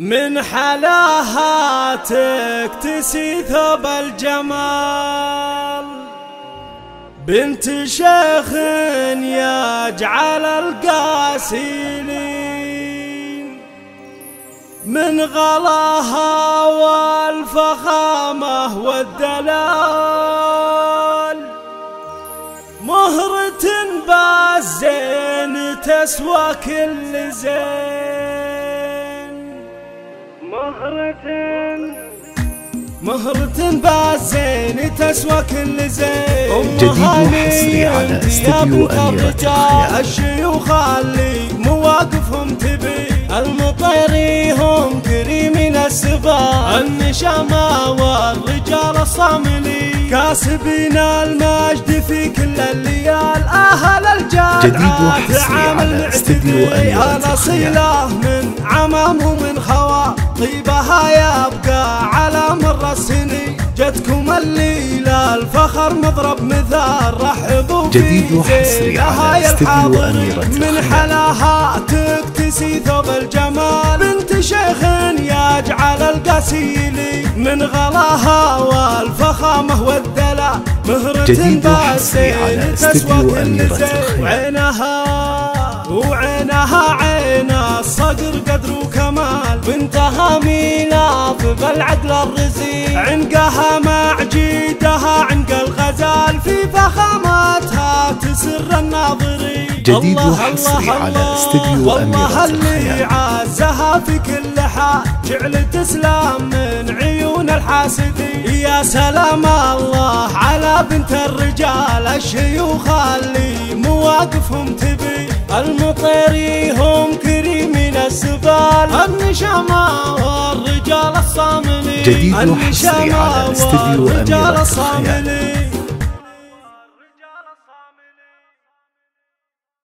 من حلاهاتك تسي ثوب الجمال، بنت شيخ يجعل القاسيلين، من غلاها والفخامة والدلال، مهرة بالزين تسوى كل زين. مهرة بالزين تسوى كل زين. أمها لي يا بنت الرجال، الشيوخ اللي مواقفهم تبي، المطيريهم قري من السباع، النشامة والرجال الصاملي، كاسبين المجد في كل الليال، أهل الجدعة تعامل اعتدي، أنا صيلة من عمام ومن خوا، طيبها يبقى على مر السنين. جتكم الليلة الفخر مضرب مثال، رحبوا جديد حصري على استوديو أميرة الخيال. من حلاها تكتسي ثوب الجمال، بنت شيخ يجعل القسيلي، من غلاها والفخامة والدلع، مهرة بالزين تسوى كل زين. وعينها عين الصقر قدر وكمال، بنتها ميلاف بالعقل الرزين، عنقها مع جيدها عنق الغزال، في فخامتها تسر الناظرين. جديد وحصري على استوديو أميرة الخيال. عزها في كل حال، جعل تسلام من عيون الحاسدين. يا سلام الله على بنت الرجال، الشيوخ اللي مواقفهم تبي، المطيريهم كريم من السبال، النشامة والرجال الصاملين. جديد وحصري على استوديو أميرة الخيال.